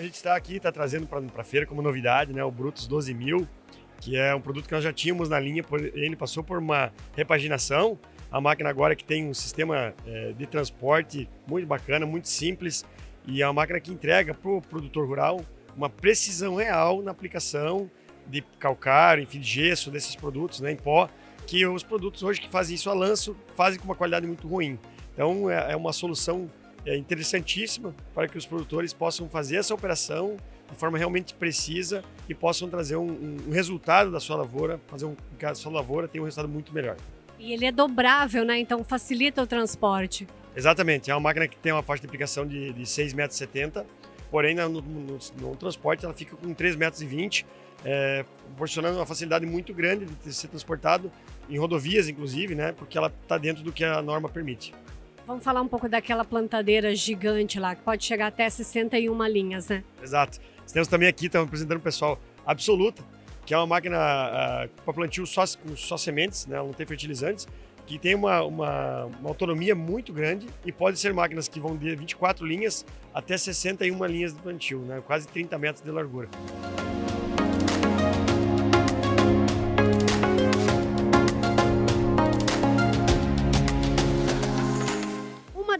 A gente está aqui, está trazendo para a feira como novidade, né, o Brutus 12.000, que é um produto que nós já tínhamos na linha, ele passou por uma repaginação. A máquina agora que tem um sistema de transporte muito bacana, muito simples, e é uma máquina que entrega para o produtor rural uma precisão real na aplicação de calcário, enfim, de gesso, desses produtos, né, em pó, que os produtos hoje que fazem isso a lanço fazem com uma qualidade muito ruim. Então é uma solução interessantíssima para que os produtores possam fazer essa operação de forma realmente precisa e possam trazer um resultado da sua lavoura, fazer que a sua lavoura tenha um resultado muito melhor. E ele é dobrável, né? Então facilita o transporte. Exatamente, é uma máquina que tem uma faixa de aplicação de 6,70 m, porém no transporte ela fica com 3,20 m, proporcionando uma facilidade muito grande de ser transportado em rodovias, inclusive, né? Porque ela está dentro do que a norma permite. Vamos falar um pouco daquela plantadeira gigante lá, que pode chegar até 61 linhas, né? Exato. Temos também aqui, estamos apresentando o pessoal, Absoluta, que é uma máquina para plantio com só sementes, né? Não tem fertilizantes, que tem uma autonomia muito grande e pode ser máquinas que vão de 24 linhas até 61 linhas de plantio, né? Quase 30 metros de largura.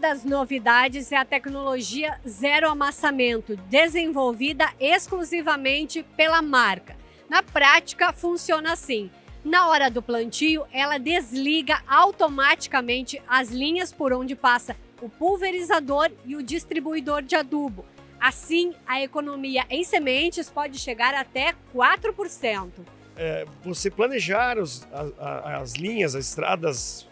Das novidades é a tecnologia zero amassamento, desenvolvida exclusivamente pela marca. Na prática, funciona assim: na hora do plantio, ela desliga automaticamente as linhas por onde passa o pulverizador e o distribuidor de adubo. Assim, a economia em sementes pode chegar até 4%. Você planejar as linhas, as estradas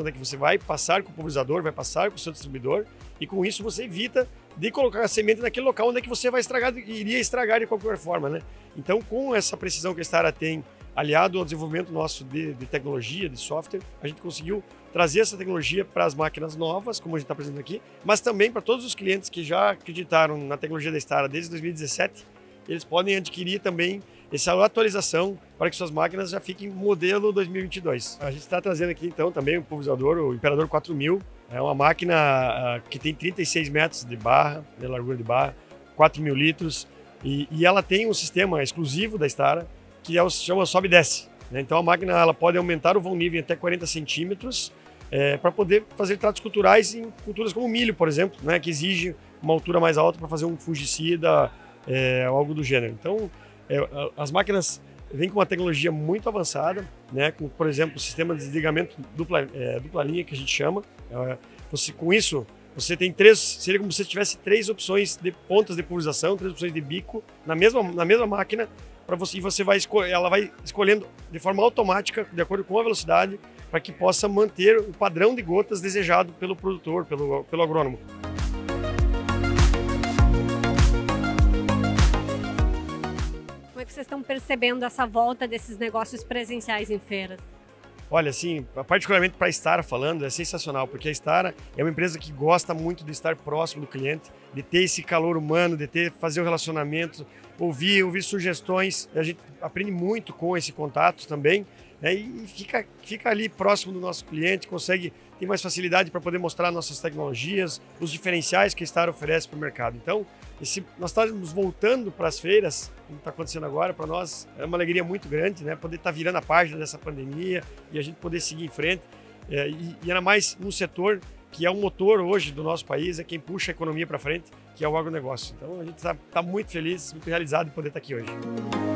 onde é que você vai passar com o pulverizador, vai passar com o seu distribuidor, e com isso você evita de colocar a semente naquele local onde é que você vai estragar, iria estragar de qualquer forma, né? Então, com essa precisão que a Stara tem, aliado ao desenvolvimento nosso de tecnologia, de software, a gente conseguiu trazer essa tecnologia para as máquinas novas, como a gente está apresentando aqui, mas também para todos os clientes que já acreditaram na tecnologia da Stara desde 2017, eles podem adquirir também essa atualização para que suas máquinas já fiquem modelo 2022. A gente está trazendo aqui então também o pulverizador, o Imperador 4000. É uma máquina que tem 36 metros de barra, de largura de barra, 4.000 litros, e ela tem um sistema exclusivo da Stara, que é o chama sobe e desce, né? Então a máquina ela pode aumentar o vão nível até 40 centímetros para poder fazer tratos culturais em culturas como milho, por exemplo, né? Que exige uma altura mais alta para fazer um fungicida, algo do gênero. Então, as máquinas vêm com uma tecnologia muito avançada, né? Com, por exemplo, o sistema de desligamento dupla linha, que a gente chama. Com isso, você tem seria como se você tivesse 3 opções de pontas de pulverização, 3 opções de bico na mesma máquina, para você, e ela vai escolhendo de forma automática, de acordo com a velocidade, para que possa manter o padrão de gotas desejado pelo produtor, pelo agrônomo. Vocês estão percebendo essa volta desses negócios presenciais em feiras? Olha, assim, particularmente para a Stara falando, é sensacional, porque a Stara é uma empresa que gosta muito de estar próximo do cliente, de ter esse calor humano, de fazer o relacionamento, ouvir sugestões. A gente aprende muito com esse contato também, né? E fica ali próximo do nosso cliente, tem mais facilidade para poder mostrar nossas tecnologias, os diferenciais que a Stara oferece para o mercado. Então, nós estamos voltando para as feiras, como está acontecendo agora, para nós é uma alegria muito grande, né? Poder estar virando a página dessa pandemia e a gente poder seguir em frente. E ainda mais no setor que é o motor hoje do nosso país, é quem puxa a economia para frente, que é o agronegócio. Então a gente está muito feliz, muito realizado de poder estar aqui hoje.